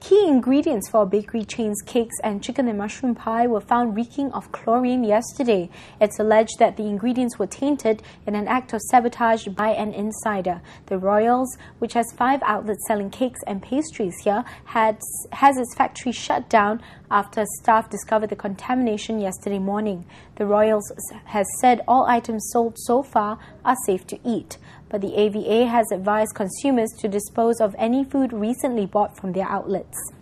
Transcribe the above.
Key ingredients for a bakery chain's cakes and chicken and mushroom pie were found reeking of chlorine yesterday. It's alleged that the ingredients were tainted in an act of sabotage by an insider. The Royals, which has 5 outlets selling cakes and pastries here, has its factory shut down after staff discovered the contamination yesterday morning. The Royals has said all items sold so far are safe to eat, but the AVA has advised consumers to dispose of any food recently bought from their outlets.